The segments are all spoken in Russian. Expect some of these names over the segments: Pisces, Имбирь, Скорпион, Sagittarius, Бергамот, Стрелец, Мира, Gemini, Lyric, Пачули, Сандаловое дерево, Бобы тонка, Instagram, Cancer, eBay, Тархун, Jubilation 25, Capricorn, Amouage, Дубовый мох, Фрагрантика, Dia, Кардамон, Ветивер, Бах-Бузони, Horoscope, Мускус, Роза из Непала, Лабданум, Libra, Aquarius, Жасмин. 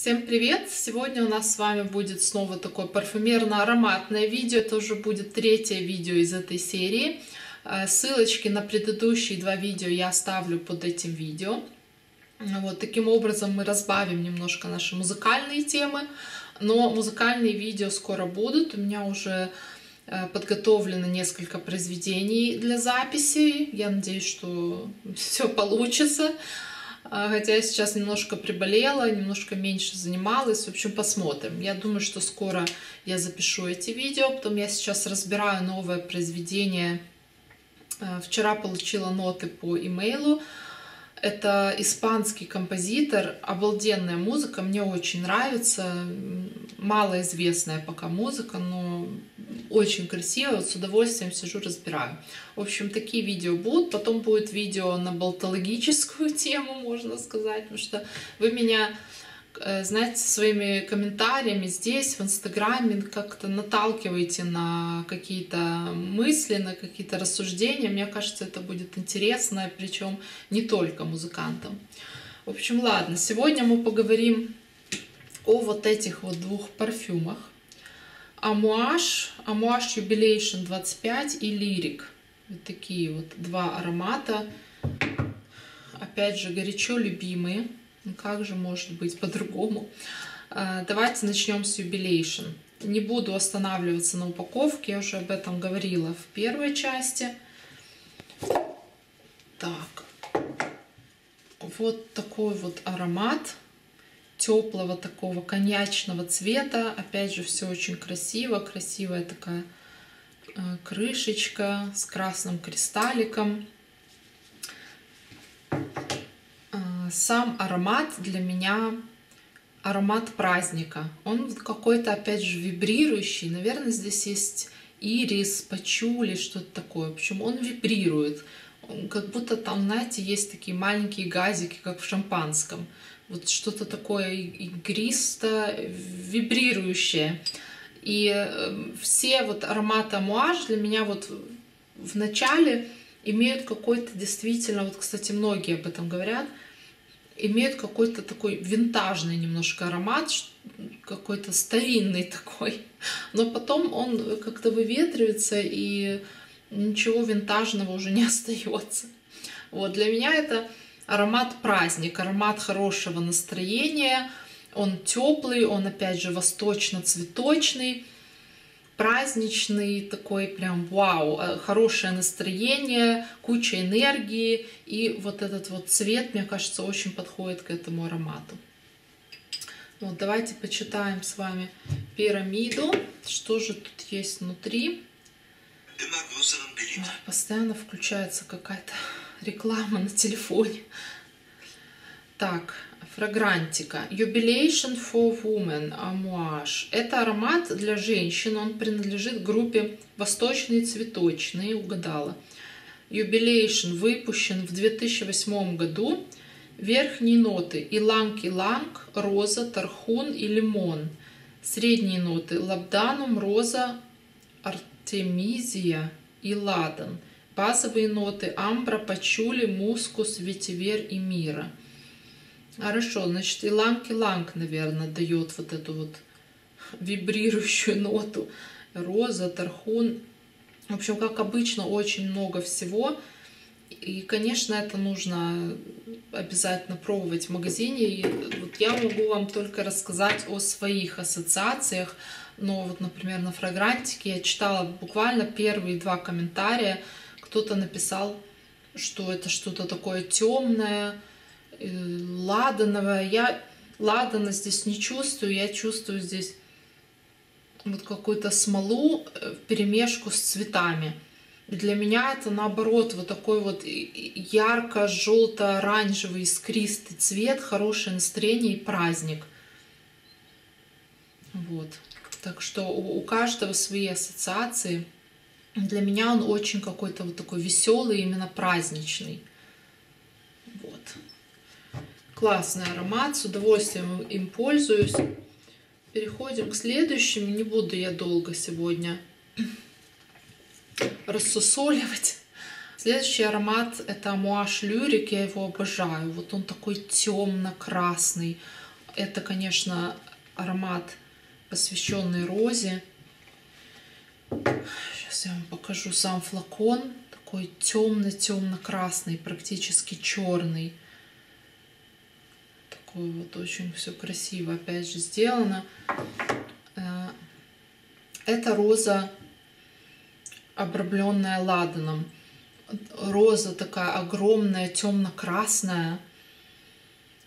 Всем привет! Сегодня у нас с вами будет снова такое парфюмерно-ароматное видео. Это уже будет третье видео из этой серии. Ссылочки на предыдущие два видео я оставлю под этим видео. Вот таким образом мы разбавим немножко наши музыкальные темы. Но музыкальные видео скоро будут. У меня уже подготовлено несколько произведений для записи. Я надеюсь, что все получится. Хотя я сейчас немножко приболела, немножко меньше занималась. В общем, посмотрим. Я думаю, что скоро я запишу эти видео. Потом я сейчас разбираю новое произведение. Вчера получила ноты по имейлу. Это испанский композитор. Обалденная музыка. Мне очень нравится. Малоизвестная пока музыка, но очень красиво. Вот с удовольствием сижу, разбираю. В общем, такие видео будут. Потом будет видео на болтологическую тему, можно сказать. Потому что вы меня, знаете, своими комментариями здесь, в Инстаграме, как-то наталкиваете на какие-то мысли, на какие-то рассуждения. Мне кажется, это будет интересно, причем не только музыкантам. В общем, ладно, сегодня мы поговорим о вот этих вот двух парфюмах. Amouage Jubilation 25 и Lyric. Вот такие вот два аромата. Опять же, горячо любимые. Ну как же может быть по-другому? Давайте начнем с Jubilation. Не буду останавливаться на упаковке, я уже об этом говорила в первой части. Так. Вот такой вот аромат. Теплого такого коньячного цвета. Опять же, все очень красиво. Красивая такая крышечка с красным кристалликом. Сам аромат для меня аромат праздника. Он какой-то, опять же, вибрирующий. Наверное, здесь есть ирис, пачули, что-то такое. Причем он вибрирует. Как будто там, знаете, есть такие маленькие газики, как в шампанском. Вот что-то такое игристо, вибрирующее. И все вот ароматы Amouage для меня вот в начале имеют какой-то действительно, вот, кстати, многие об этом говорят, имеют какой-то такой винтажный немножко аромат, какой-то старинный такой. Но потом он как-то выветривается, и ничего винтажного уже не остается. Вот, для меня это аромат праздник, аромат хорошего настроения, он теплый, он опять же восточно-цветочный, праздничный, такой прям вау, хорошее настроение, куча энергии, и вот этот вот цвет, мне кажется, очень подходит к этому аромату. Вот, давайте почитаем с вами пирамиду, что же тут есть внутри. Ой, постоянно включается какая-то реклама на телефоне. Так, фрагрантика. Jubilation for Women Amouage. Это аромат для женщин. Он принадлежит группе восточные цветочные. Угадала. Jubilation выпущен в 2008 году. Верхние ноты. Иланг-иланг, роза, тархун и лимон. Средние ноты. Лабданум, роза, артемизия и ладан. Базовые ноты амбра, пачули, мускус, ветивер и мира. Хорошо, значит, иланг-иланг, наверное, дает вот эту вот вибрирующую ноту. Роза, тархун. В общем, как обычно, очень много всего. И, конечно, это нужно обязательно пробовать в магазине. И вот я могу вам только рассказать о своих ассоциациях. Но вот, например, на фрагрантике я читала буквально первые два комментария. Кто-то написал, что это что-то такое темное, ладановое. Я ладана здесь не чувствую, я чувствую здесь вот какую-то смолу вперемешку с цветами. И для меня это наоборот вот такой вот ярко-желто-оранжевый искристый цвет, хорошее настроение и праздник. Вот. Так что у каждого свои ассоциации. Для меня он очень какой-то вот такой веселый, именно праздничный. Вот. Классный аромат, с удовольствием им пользуюсь. Переходим к следующему. Не буду я долго сегодня рассусоливать. Следующий аромат — это Amouage Lyric, я его обожаю. Вот он такой темно-красный. Это, конечно, аромат, посвященный розе. Сейчас я вам покажу сам флакон. Такой темно-темно-красный, практически черный. Такой вот, очень все красиво, опять же, сделано. Это роза, обрамленная ладаном. Роза такая огромная, темно-красная.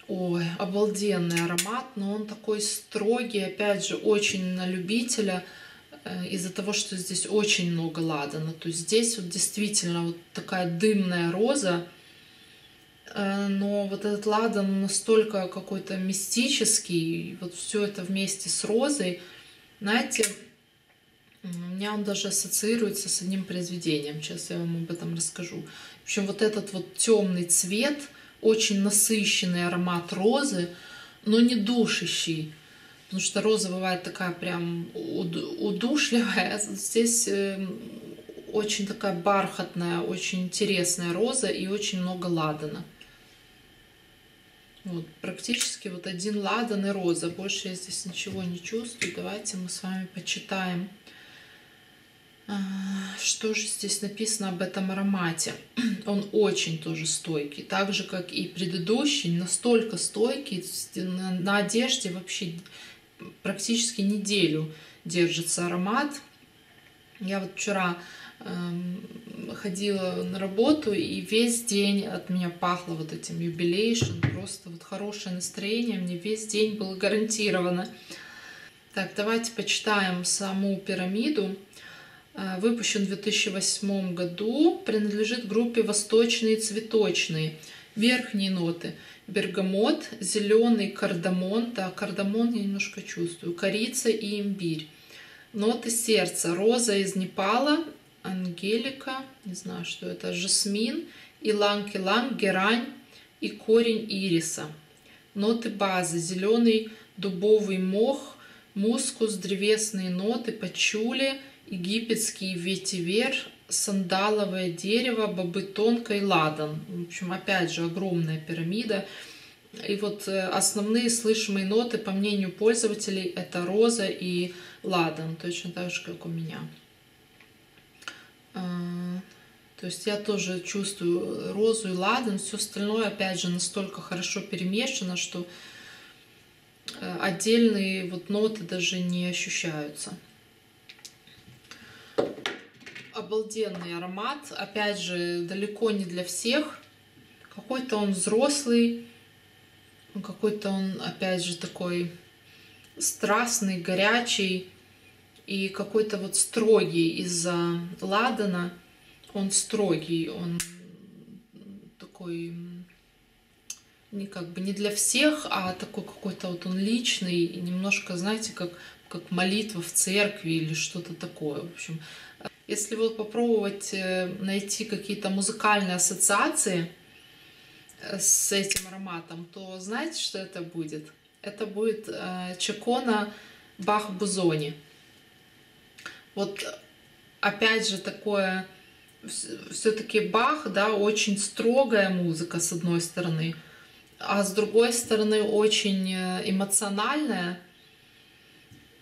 Ой, обалденный аромат, но он такой строгий, опять же, очень на любителя, из-за того, что здесь очень много ладана. То есть здесь вот действительно вот такая дымная роза, но вот этот ладан настолько какой-то мистический, вот все это вместе с розой, знаете, у меня он даже ассоциируется с одним произведением, сейчас я вам об этом расскажу. В общем, вот этот вот темный цвет, очень насыщенный аромат розы, но не душащий. Потому что роза бывает такая прям удушливая. Здесь очень такая бархатная, очень интересная роза и очень много ладана. Вот, практически вот один ладан и роза. Больше я здесь ничего не чувствую. Давайте мы с вами почитаем, что же здесь написано об этом аромате. Он очень тоже стойкий. Так же, как и предыдущий, настолько стойкий. На одежде вообще... практически неделю держится аромат. Я вот вчера ходила на работу, и весь день от меня пахло вот этим Jubilation. Просто вот хорошее настроение мне весь день было гарантировано. Так, давайте почитаем саму пирамиду. Выпущен в 2008 году. Принадлежит группе «Восточные цветочные». Верхние ноты: бергамот, зеленый кардамон, да, кардамон я немножко чувствую, корица и имбирь. Ноты сердца: роза из Непала, ангелика, не знаю, что это, жасмин, иланг-иланг, герань и корень ириса. Ноты базы: зеленый дубовый мох, мускус, древесные ноты, пачули, египетский ветивер, сандаловое дерево, бобы тонка и ладан. В общем, опять же, огромная пирамида. И вот основные слышимые ноты, по мнению пользователей, это роза и ладан. Точно так же, как у меня. То есть я тоже чувствую розу и ладан. Все остальное, опять же, настолько хорошо перемешано, что отдельные вот ноты даже не ощущаются. Обалденный аромат, опять же, далеко не для всех. Какой-то он взрослый, какой-то он, опять же, такой страстный, горячий и какой-то вот строгий из-за ладана. Он строгий, он такой, не как бы не для всех, а такой какой-то вот он личный, немножко, знаете, как молитва в церкви или что-то такое, в общем. Если вот попробовать найти какие-то музыкальные ассоциации с этим ароматом, то знаете, что это будет? Это будет Чакона Бах-Бузони. Вот опять же такое, все-таки Бах, да, очень строгая музыка с одной стороны, а с другой стороны очень эмоциональная.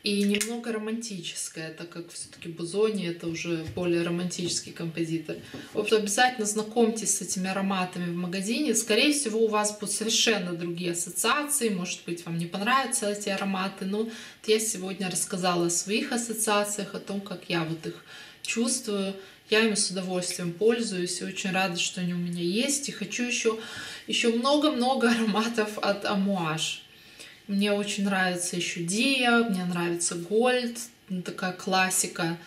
И немного романтическая, так как все-таки Бузони — это уже более романтический композитор. Вот обязательно знакомьтесь с этими ароматами в магазине. Скорее всего, у вас будут совершенно другие ассоциации. Может быть, вам не понравятся эти ароматы. Но вот я сегодня рассказала о своих ассоциациях, о том, как я вот их чувствую. Я ими с удовольствием пользуюсь и очень рада, что они у меня есть. И хочу еще много-много ароматов от Amouage. Мне очень нравится еще Dia, мне нравится Gold, такая классика.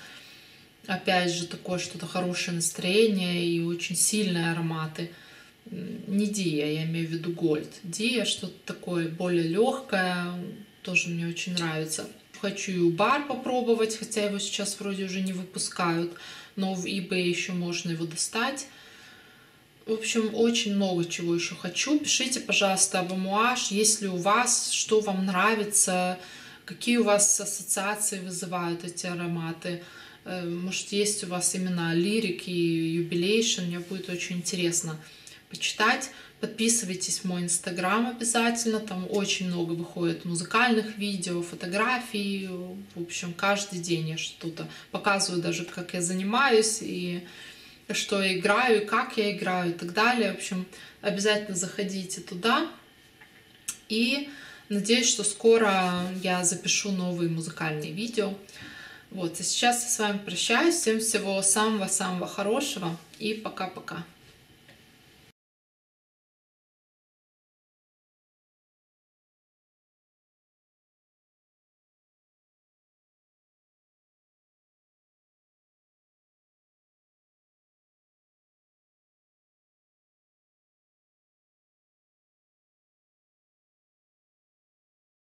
Опять же, такое что-то хорошее настроение и очень сильные ароматы. Не Dia, я имею в виду Gold. Dia что-то такое более легкое, тоже мне очень нравится. Хочу и Бар попробовать, хотя его сейчас вроде уже не выпускают, но в eBay еще можно его достать. В общем, очень много чего еще хочу. Пишите, пожалуйста, об Amouage, если у вас, что вам нравится, какие у вас ассоциации вызывают эти ароматы. Может, есть у вас именно Lyric и Jubilation, мне будет очень интересно почитать. Подписывайтесь в мой Instagram обязательно, там очень много выходит музыкальных видео, фотографий, в общем, каждый день я что-то показываю, даже как я занимаюсь, и что я играю, и как я играю, и так далее. В общем, обязательно заходите туда, и надеюсь, что скоро я запишу новые музыкальные видео. Вот, а сейчас я с вами прощаюсь, всем всего самого-самого хорошего, и пока-пока.